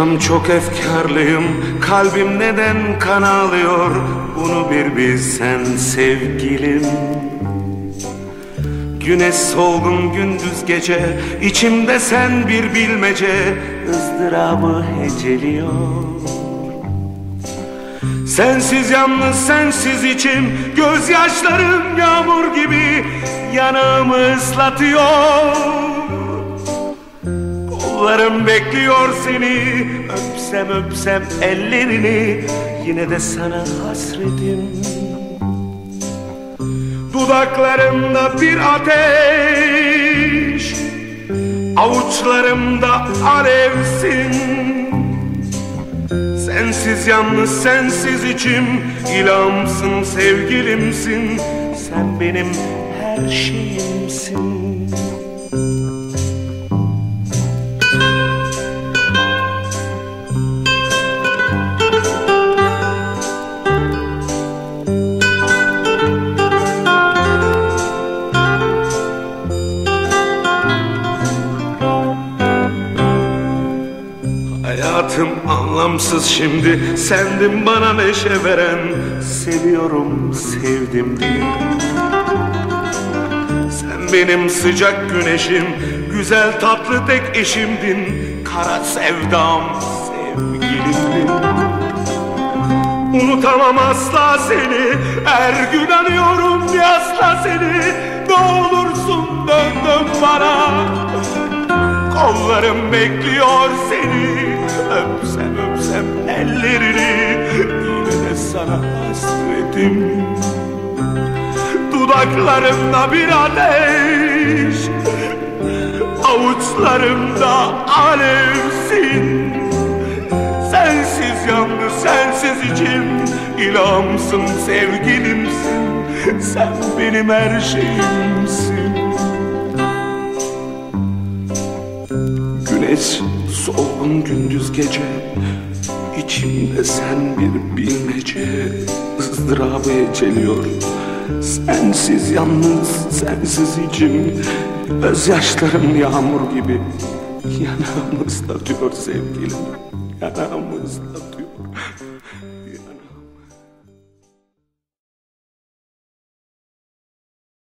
Akşam çok efkarlıyım, kalbim neden kan ağlıyor? Bunu bir bilsen sevgilim. Güneş solgun gündüz gece, içimde sen bir bilmece ızdırabı heceliyor. Sensiz yalnız sensiz içim, gözyaşlarım yağmur gibi yanağımı ıslatıyor. Kollarım bekliyor seni, öpsem ellerini yine de sana hasretim. Dudaklarımda bir ateş, avuçlarımda alevsin. Sensiz yalnız sensiz içim, ilhamsın sevgilimsin, sen benim her şeyimsin. Anlamsız şimdi, sendin bana neşe veren, seviyorum sevdim diye. Sen benim sıcak güneşim, güzel tatlı tek eşimdin, kara sevdam sevgilimdin. Unutamam asla seni, her gün anıyorum yasla seni, ne olursun dön bana. Kollarım bekliyor seni, öpsem ellerini yine de sana hasretim. Dudaklarımda bir ateş, avuçlarımda alevsin. Sensiz yalnız sensiz içim, ilhamsın sevgilimsin, sen benim her şeyimsin. Güneş solgun gündüz gece, içimde sen bir bilmece ızdırabı eceliyor. Sensiz yalnız sensiz içim, gözyaşlarım yağmur gibi yanağımı ıslatıyor sevgilim, yanağımı ıslatıyor.